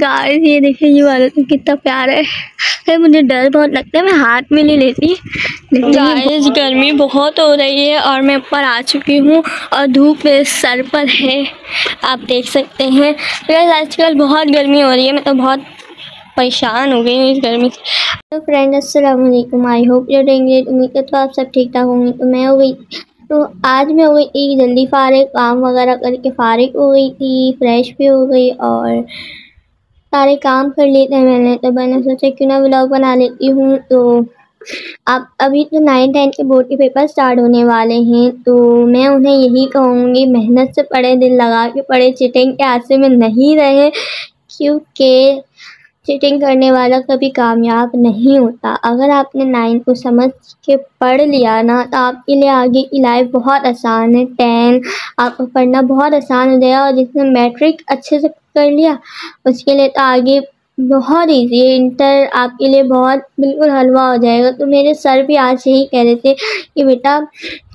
Guys ये देखिए ये वाला तो कितना प्यारा है। मुझे डर बहुत लगता है, मैं हाथ में ले लेती। गाइस गर्मी बहुत हो रही है और मैं ऊपर आ चुकी हूँ और धूप सर पर है, आप देख सकते हैं। गाइस आजकल बहुत गर्मी हो रही है, मैं तो बहुत परेशान हो गई हूँ इस गर्मी से। तो फ्रेंड अस्सलाम वालेकुम, I hope you are doing great. उम्मीद करता हूँ आप सब ठीक ठाक होंगे। तो मैं हो गई, तो आज मैं हो गई एक जल्दी फ़ारिग, काम वगैरह करके फ़ारिग हो गई थी, फ्रेश भी हो गई और सारे काम कर लिए थे मैंने। तो मैंने सोचा क्यों ना व्लॉग बना लेती हूँ। तो अब अभी तो 9-10 के बोर्ड के पेपर स्टार्ट होने वाले हैं, तो मैं उन्हें यही कहूँगी मेहनत से पढ़े, दिल लगा के पढ़े, चीटिंग के आसरे में नहीं रहे, क्योंकि चीटिंग करने वाला कभी कामयाब नहीं होता। अगर आपने 9 को समझ के पढ़ लिया ना, तो आपके लिए आगे की लाइफ बहुत आसान है। 10 आपको पढ़ना बहुत आसान हो जाएगा और जिसने मैट्रिक अच्छे से कर लिया उसके लिए तो आगे बहुत ईजी है। इंटर आपके लिए बहुत बिल्कुल हलवा हो जाएगा। तो मेरे सर भी आज यही कह रहे थे कि बेटा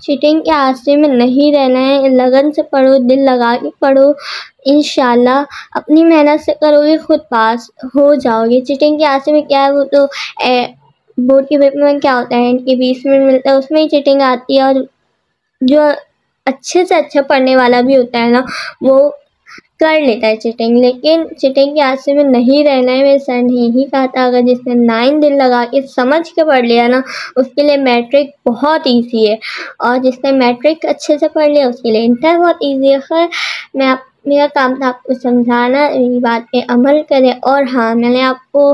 चीटिंग के आसरे में नहीं रहना है, लगन से पढ़ो, दिल लगा के पढ़ो, इंशाल्लाह अपनी मेहनत से करोगे खुद पास हो जाओगे। चीटिंग के आसरे में क्या है, वो तो बोर्ड के पेपर में क्या होता है, इनके 20 मिनट मिलता है, उसमें ही चीटिंग आती है। और जो अच्छे से अच्छा पढ़ने वाला भी होता है ना, वो कर लेता है चीटिंग, लेकिन चीटिंग के आसरे में नहीं रहना है। मेरे सर ने यही कहा था अगर जिसने 9 दिल लगा के समझ के पढ़ लिया ना, उसके लिए मैट्रिक बहुत ईजी है और जिसने मैट्रिक अच्छे से पढ़ लिया उसके लिए इंटर बहुत ईजी है। खैर मेरा काम था आपको समझाना, मेरी बात पे अमल करें। और हाँ, मैंने आपको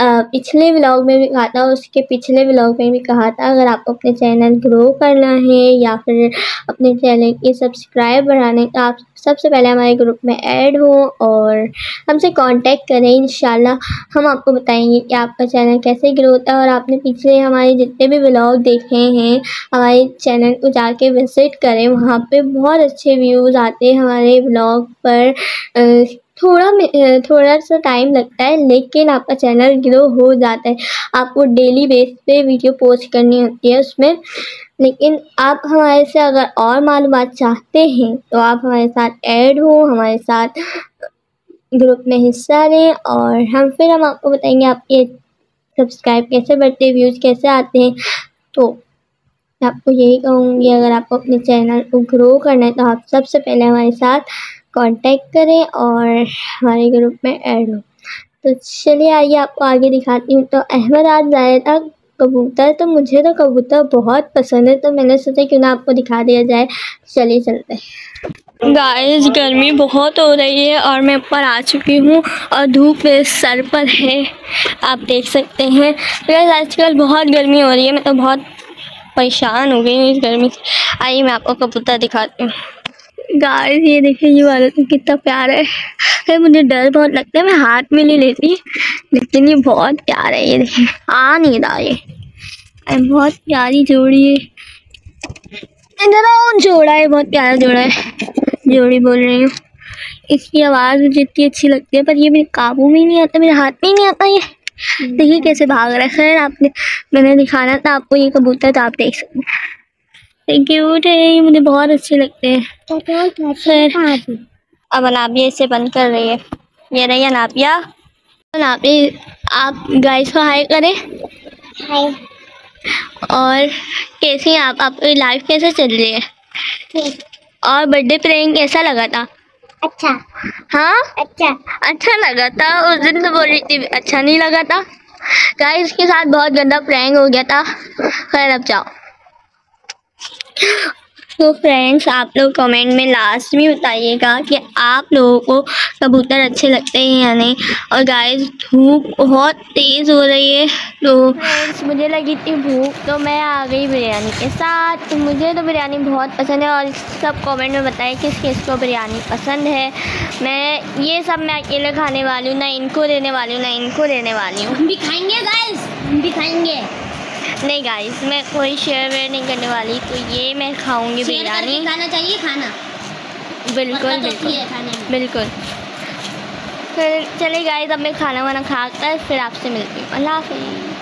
पिछले व्लॉग में भी कहा था, उसके पिछले व्लॉग में भी कहा था, अगर आपको अपने चैनल ग्रो करना है या फिर अपने चैनल के सब्सक्राइब बढ़ाने, तो आप सबसे पहले हमारे ग्रुप में ऐड हो और हमसे कांटेक्ट करें। इंशाल्लाह हम आपको बताएंगे कि आपका चैनल कैसे ग्रो होता है। और आपने पिछले हमारे जितने भी व्लॉग देखे हैं, हमारे चैनल को जाके विज़िट करें, वहाँ पे बहुत अच्छे व्यूज़ आते हैं हमारे व्लॉग पर। थोड़ा सा टाइम लगता है लेकिन आपका चैनल ग्रो हो जाता है। आपको डेली बेस पे वीडियो पोस्ट करनी होती है उसमें, लेकिन आप हमारे से अगर और मालूमात चाहते हैं तो आप हमारे साथ ऐड हो, हमारे साथ ग्रुप में हिस्सा लें और हम आपको बताएंगे आपके सब्सक्राइब कैसे बढ़ते हैं, व्यूज़ कैसे आते हैं। तो मैं आपको यही कहूँगी अगर आपको अपने चैनल को ग्रो करना है तो आप सबसे पहले हमारे साथ कांटेक्ट करें और हमारे ग्रुप में ऐड हो। तो चलिए आइए आपको आगे दिखाती हूँ। तो अहमद आज लाया था कबूतर, तो मुझे तो कबूतर बहुत पसंद है, तो मैंने सोचा क्यों ना आपको दिखा दिया जाए। चलिए चलते हैं। गाइस गर्मी बहुत हो रही है और मैं ऊपर आ चुकी हूँ और धूप सर पर है, आप देख सकते हैं। गाइस आजकल बहुत गर्मी हो रही है, मैं तो बहुत परेशान हो गई हूँ इस गर्मी से। आइए मैं आपको कबूतर दिखाती हूँ। गाइस ये देखिए ये वाला तो कितना प्यारा है। मुझे डर बहुत लगता है, मैं हाथ में ले लेती, लेकिन ये बहुत प्यारा है। ये देखिए आ नहीं रहा, ये बहुत प्यारी जोड़ी है, जोड़ा है, बहुत प्यारा जोड़ा है, जोड़ी बोल रही हूँ। इसकी आवाज़ मुझे इतनी अच्छी लगती है, पर ये मेरे काबू में नहीं आता, मेरे हाथ में ही नहीं आता। ये देखिए कैसे भाग रहा है। खैर मैंने दिखाना था आपको ये कबूतर, तो आप देख सकते हैं। क्यूट है ये, मुझे बहुत अच्छे लगते हैं। तो अब अनाबिया इसे बंद कर रही है। ये रही अनाबिया। आप गाइस को हाय करें। हाय। और कैसी हैं आप? आपकी लाइफ कैसे चल रही है? ठीक। और बर्थडे प्रैंक कैसा लगा था? अच्छा। हाँ अच्छा लगा था। उस दिन तो बोल रही थी अच्छा नहीं लगा था। गाइस के साथ बहुत गंदा प्रैंक हो गया था। खैर अब जाओ। तो फ्रेंड्स आप लोग कमेंट में लास्ट में बताइएगा कि आप लोगों को कबूतर अच्छे लगते हैं या नहीं। और गाइस धूप बहुत तेज़ हो रही है, तो फ्रेंड्स मुझे लगी थी भूख, तो मैं आ गई बिरयानी के साथ। तो मुझे तो बिरयानी बहुत पसंद है और सब कमेंट में बताएं किस किस को बिरयानी पसंद है। मैं ये सब मैं अकेले खाने वाली हूँ, ना इनको देने वाली हूँ, ना इनको देने वाली हूँ। हम भी खाएँगे गाइस, हम भी खाएँगे। नहीं गाइस मैं कोई शेयर वेयर नहीं करने वाली, तो ये मैं खाऊंगी बिरयानी। खाना चाहिए, खाना बिल्कुल बिल्कुल। फिर चलिए गाइस अब मैं खाना वाना खा कर फिर आपसे मिलती हूँ। अल्लाह हाफिज़।